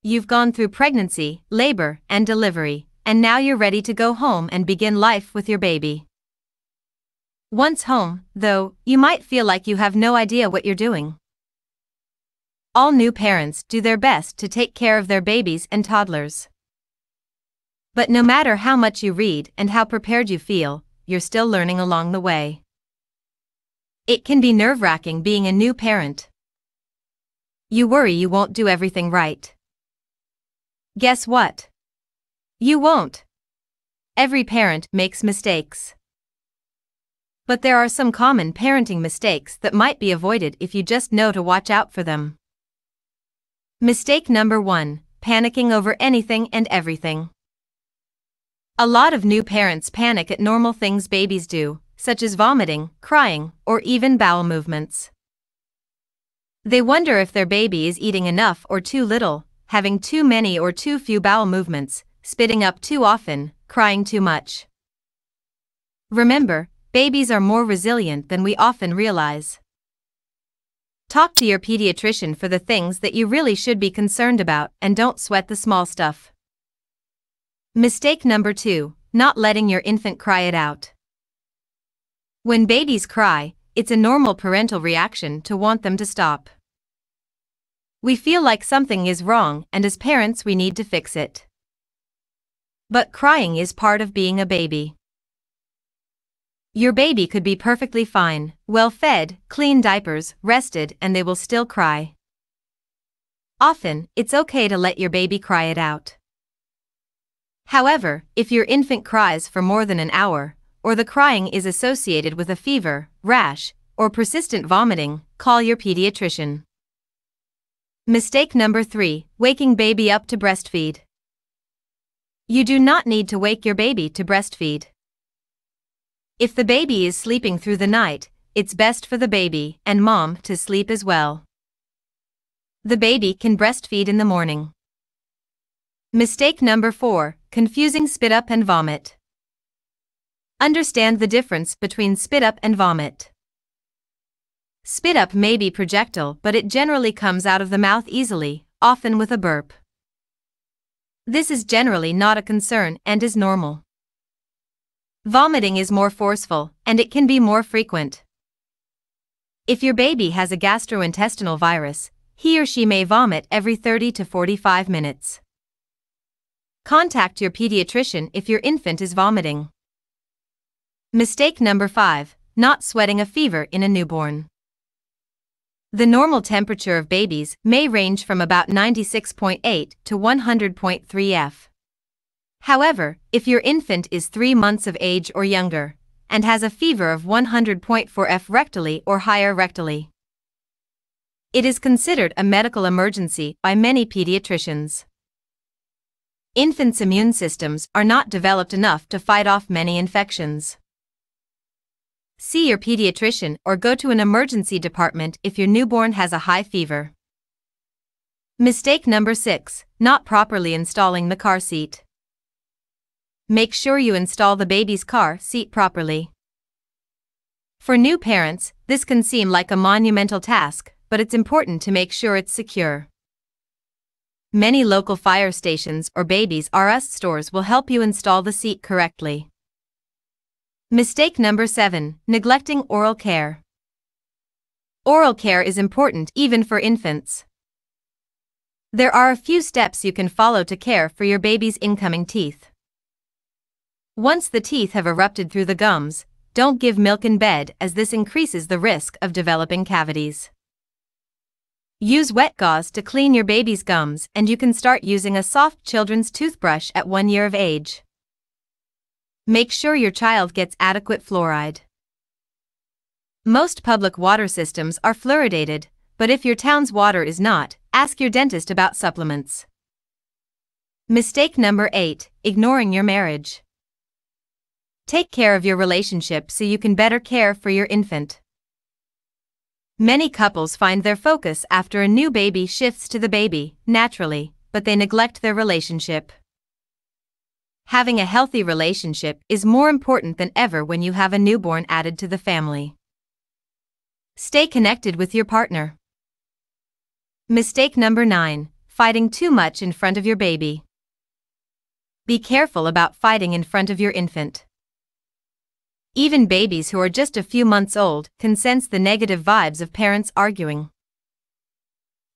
You've gone through pregnancy, labor, and delivery, and now you're ready to go home and begin life with your baby. Once home, though, you might feel like you have no idea what you're doing. All new parents do their best to take care of their babies and toddlers. But no matter how much you read and how prepared you feel, you're still learning along the way. It can be nerve-wracking being a new parent. You worry you won't do everything right. Guess what? You won't. Every parent makes mistakes. But there are some common parenting mistakes that might be avoided if you just know to watch out for them. Mistake number 1, panicking over anything and everything. A lot of new parents panic at normal things babies do, such as vomiting, crying, or even bowel movements. They wonder if their baby is eating enough or too little, having too many or too few bowel movements, spitting up too often, crying too much. Remember, babies are more resilient than we often realize. Talk to your pediatrician for the things that you really should be concerned about and don't sweat the small stuff. Mistake number 2, not letting your infant cry it out. When babies cry, it's a normal parental reaction to want them to stop. We feel like something is wrong, and as parents we need to fix it. But crying is part of being a baby. Your baby could be perfectly fine, well-fed, clean diapers, rested, and they will still cry. Often, it's okay to let your baby cry it out. However, if your infant cries for more than an hour, or the crying is associated with a fever, rash, or persistent vomiting, call your pediatrician. Mistake number 3, waking baby up to breastfeed. You do not need to wake your baby to breastfeed. If the baby is sleeping through the night, it's best for the baby and mom to sleep as well. The baby can breastfeed in the morning. Mistake number 4, confusing spit up and vomit. Understand the difference between spit up and vomit. Spit up may be projectile, but it generally comes out of the mouth easily, often with a burp. This is generally not a concern and is normal. Vomiting is more forceful, and it can be more frequent. If your baby has a gastrointestinal virus, he or she may vomit every 30 to 45 minutes. Contact your pediatrician if your infant is vomiting. Mistake number 5, not sweating a fever in a newborn. The normal temperature of babies may range from about 96.8 to 100.3 F. However, if your infant is 3 months of age or younger, and has a fever of 100.4 F rectally or higher rectally, it is considered a medical emergency by many pediatricians. Infants' immune systems are not developed enough to fight off many infections. See your pediatrician or go to an emergency department if your newborn has a high fever. Mistake number 6, not properly installing the car seat. Make sure you install the baby's car seat properly. For new parents, this can seem like a monumental task, but it's important to make sure it's secure. Many local fire stations or Babies R Us stores will help you install the seat correctly. Mistake number 7, neglecting oral care. Oral care is important even for infants. There are a few steps you can follow to care for your baby's incoming teeth. Once the teeth have erupted through the gums, don't give milk in bed, as this increases the risk of developing cavities. Use wet gauze to clean your baby's gums, and you can start using a soft children's toothbrush at 1 year of age. Make sure your child gets adequate fluoride. Most public water systems are fluoridated, but if your town's water is not, ask your dentist about supplements. Mistake number 8, ignoring your marriage. Take care of your relationship so you can better care for your infant. Many couples find their focus after a new baby shifts to the baby, naturally, but they neglect their relationship. Having a healthy relationship is more important than ever when you have a newborn added to the family. Stay connected with your partner. Mistake number 9, fighting too much in front of your baby. Be careful about fighting in front of your infant. Even babies who are just a few months old can sense the negative vibes of parents arguing.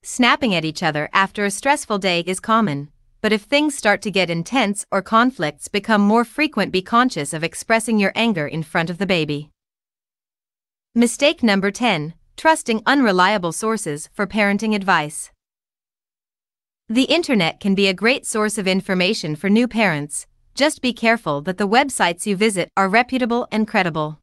Snapping at each other after a stressful day is common, but if things start to get intense or conflicts become more frequent, be conscious of expressing your anger in front of the baby. Mistake number 10, trusting unreliable sources for parenting advice. The internet can be a great source of information for new parents. Just be careful that the websites you visit are reputable and credible.